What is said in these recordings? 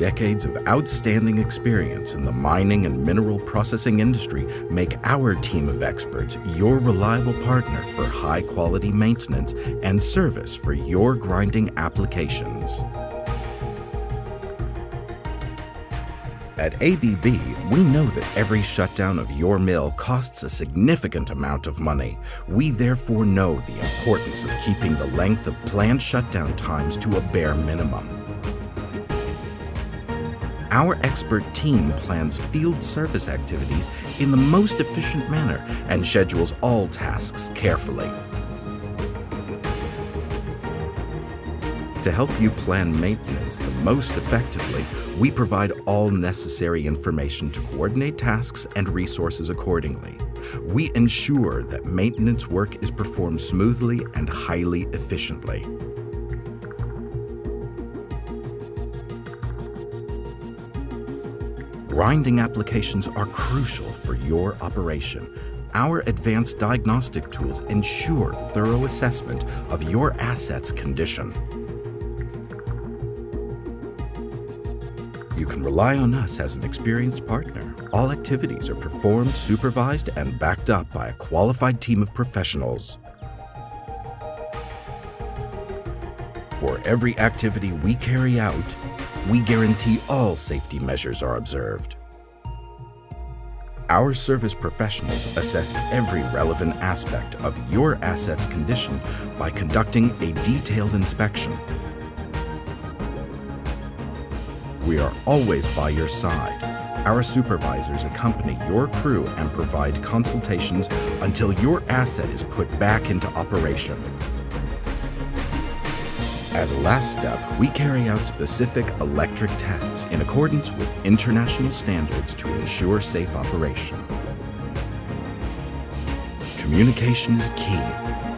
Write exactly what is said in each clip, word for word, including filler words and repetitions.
decades of outstanding experience in the mining and mineral processing industry make our team of experts your reliable partner for high-quality maintenance and service for your grinding applications. At A B B, we know that every shutdown of your mill costs a significant amount of money. We therefore know the importance of keeping the length of planned shutdown times to a bare minimum. Our expert team plans field service activities in the most efficient manner and schedules all tasks carefully. To help you plan maintenance the most effectively, we provide all necessary information to coordinate tasks and resources accordingly. We ensure that maintenance work is performed smoothly and highly efficiently. Grinding applications are crucial for your operation. Our advanced diagnostic tools ensure thorough assessment of your asset's condition. You can rely on us as an experienced partner. All activities are performed, supervised, and backed up by a qualified team of professionals. For every activity we carry out, we guarantee all safety measures are observed. Our service professionals assess every relevant aspect of your asset's condition by conducting a detailed inspection. We are always by your side. Our supervisors accompany your crew and provide consultations until your asset is put back into operation. As a last step, we carry out specific electric tests in accordance with international standards to ensure safe operation. Communication is key.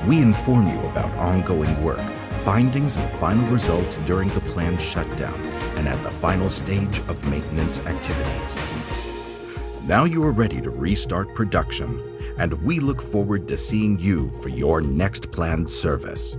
We inform you about ongoing work, findings and final results during the planned shutdown and at the final stage of maintenance activities. Now you are ready to restart production, and we look forward to seeing you for your next planned service.